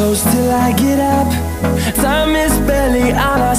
close till I get up. Time is barely on our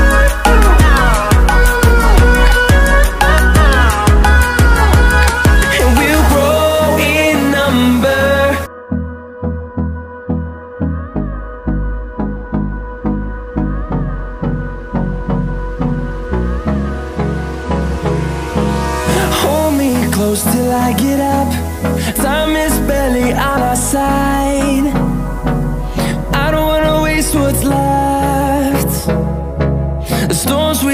wastelands, through the highways, and on we'll go. Close till I get up. Time is barely on our side. I don't wanna waste what's left. The storms we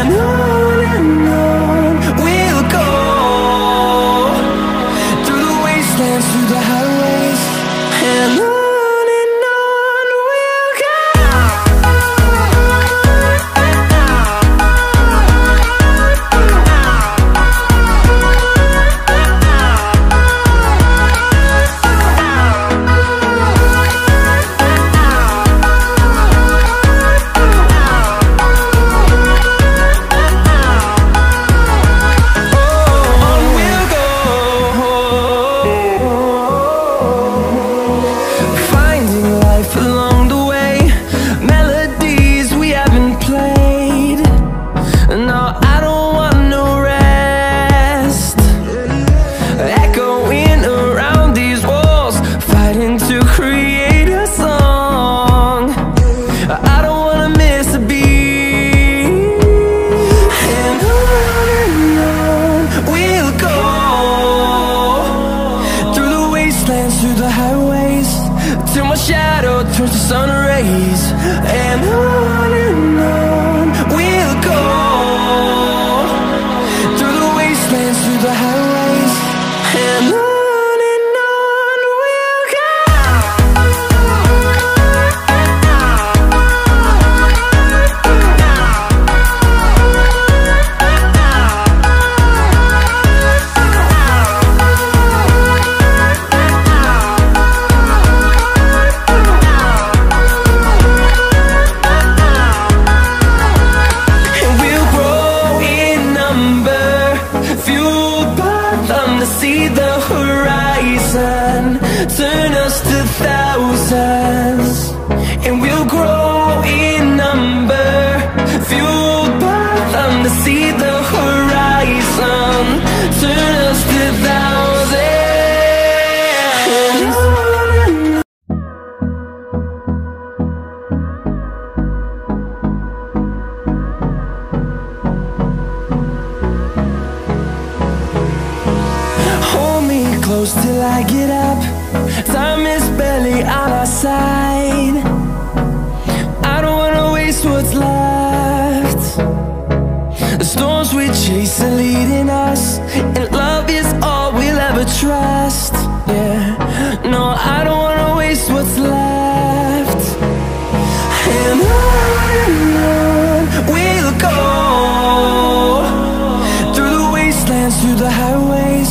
and on we'll go, through the wastelands, through the highways, and on we'll go. Through the highways, till my shadow turns to sun rays, and on we'll go, through the wastelands, through the highways, and on we'll go. See the horizon, turn us to thousands, and we'll grow. inside. I don't wanna waste what's left. The storms we chase are leading us, and love is all we'll ever trust. Yeah, no, I don't wanna waste what's left. And we'll go through the wastelands, through the highways,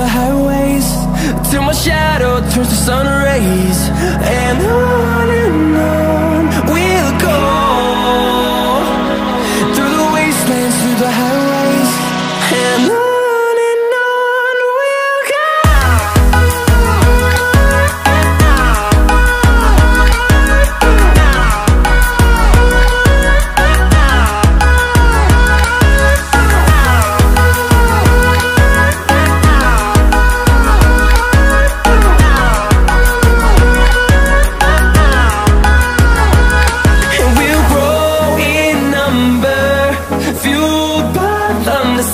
the highways, till my shadow turns to sun rays. And on we'll go, through the wastelands, through the highways. And on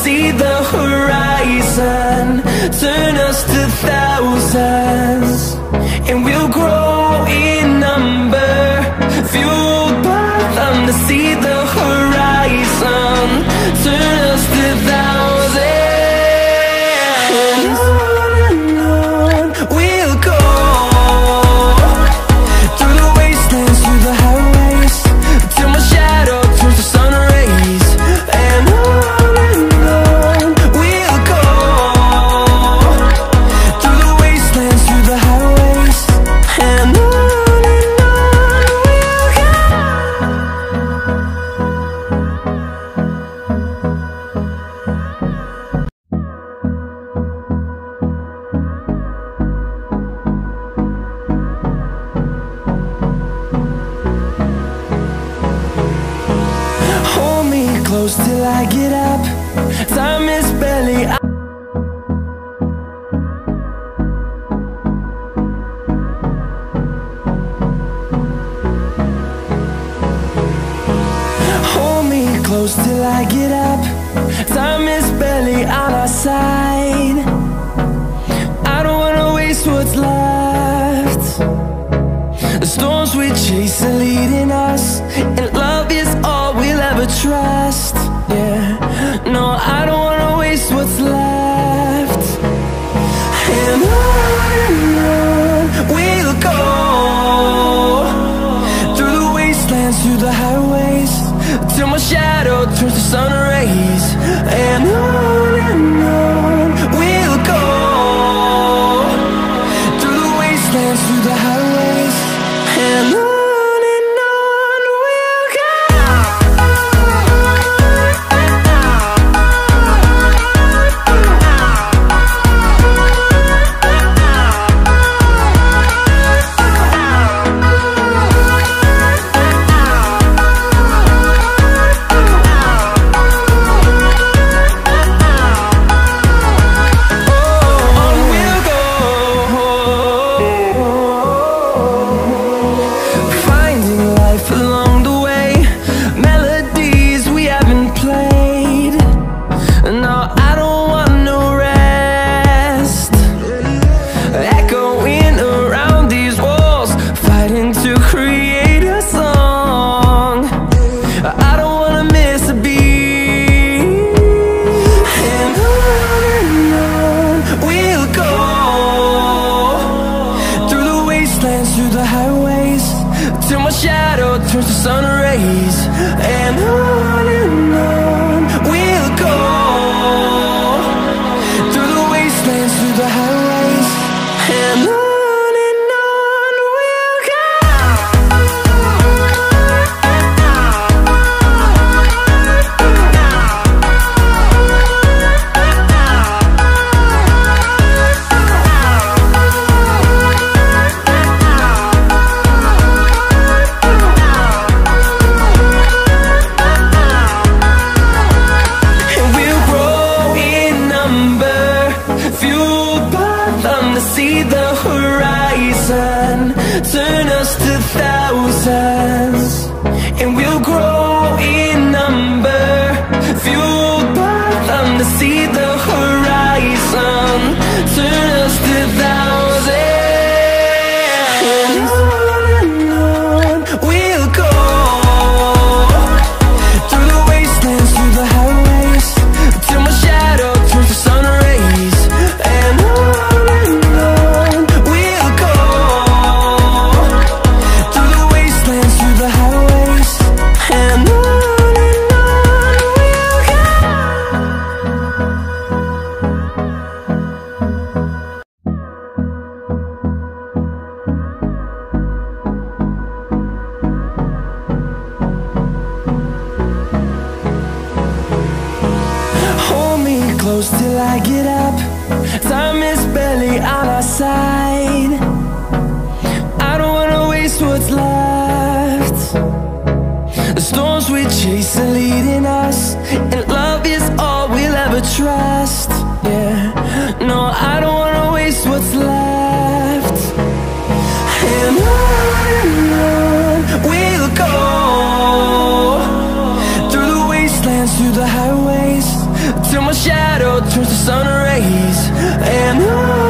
see the horizon, turn us to thousands, and we'll grow in number, fueled by them to see the horizon, turn us to thousands. And on we'll go, through the wastelands, through the highways, till my shadow turns to sun rays. And close till I get up, time is barely out. Hold me close till I get up, time is barely on our side. I don't wanna waste what's left. The storms we chase are leading us, and love is all trust, yeah. No, I don't wanna waste what's left. And on we'll go, through the wastelands, through the highways, till my shadow turns to sun rays. And on we'll go, through the wastelands, through the highways. And on Turn us to thousands, and we'll grow in number, fueled by them to see the horizon. Turn us to thousands, and on we'll go, through the wastelands, through the highways, till my shadow turns to sun rays. Close till I get up, time is barely on our side. I don't wanna waste what's left. The storms we chase are leading us, and love is all we'll ever trust. Yeah, no, I don't wanna waste what's left. And on we'll go, through the wastelands, through the highways, till my shadow turns to sun rays. And I